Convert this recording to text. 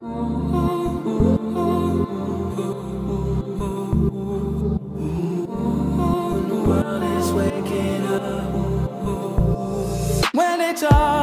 When it's waking up, when it's all